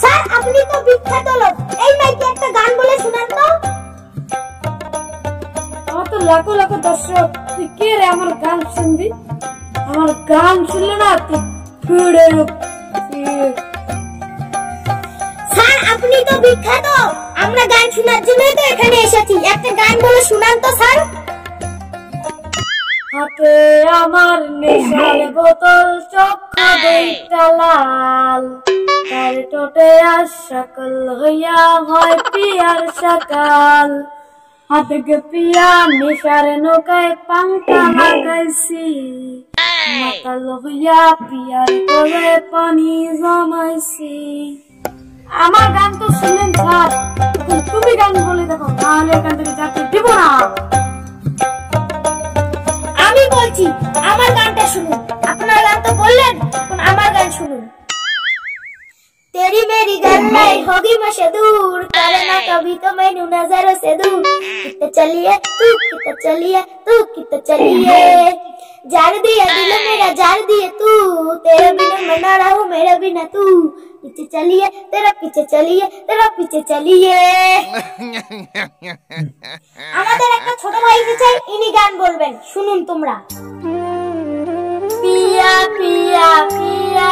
Sir আপনি তো বিখ্যাত লোক, এই মাইকে একটা গান বলে শোনান তো। আমার তো লাখো লাখো দর্শক, তুই কে রে আমার গান শুনবি? আমার গান শুনলে না তুই ফিরে স্যার আপনি তো বিখ্যাত, আমরা গান শোনার জন্যই তো এখানে এসেছি, একটা গান বলে শোনান তো স্যার। হাতে আমার নেশার বোতল, চক্ষু দুইটা লাল, তার ঠোঁটে আশাকল হইয়া হয় পিয়ার সকাল। হাতকে পিয়া নেশার নৌকায় পাংটা লাগাইছি, মাতাল হইয়া পিয়ার কোলে পানি জমাইছি। আমার গান তো শুনেন স্যার, তুমি গান বলে দেখো, তাহলে এখান থেকে যাতে দিব না। আমার গানটা শুনুন, আপনার গান তো বললেন, এখন আমার গান শুনুন। तेरी मेरी गल्लाई होगी मशहूर, करे ना कभी तो मैनू नजरों से दूर। कित चलिए तू कित चलिए तू कित चलिए, जार दिया दिल मेरा जार दिए तू, तेरे बिना मैं ना रहूं मेरे बिना तू। पीछे चलिए तेरा पीछे चलिए तेरा पीछे चलिए। আমাদের একটা ছোট ভাই চাই, ইনি গান বলবেন, শুনুন তোমরা। पिया पिया पिया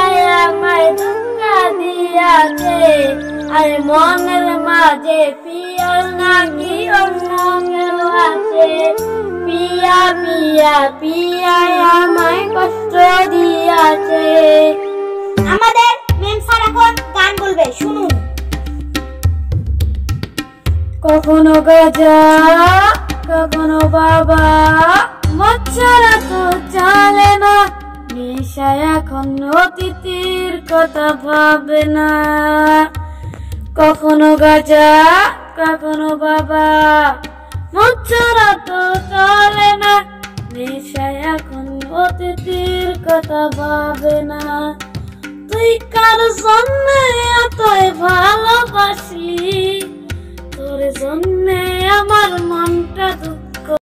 আমায় ধোঁকা দিয়াছে, আর মনের মাঝে পিয়ার নাকি অন্য কেউ আছে। পিয়া পিয়া পিয়া আমায় কষ্ট দিয়াছে। আমাদের মেম স্যার এখন গান বলবে, শুনুন। কখনো গাজা কখনো বাবা, মচ্ছরা তো চলে না, নেশা এখন অতীতের কথা ভাবে না। কখনো গাজা কখনো বাবা, মচ্ছরা তো চলে না, নেশা এখন অতীতের কথা ভাবে না। তুই কার জন্য এতই ভাব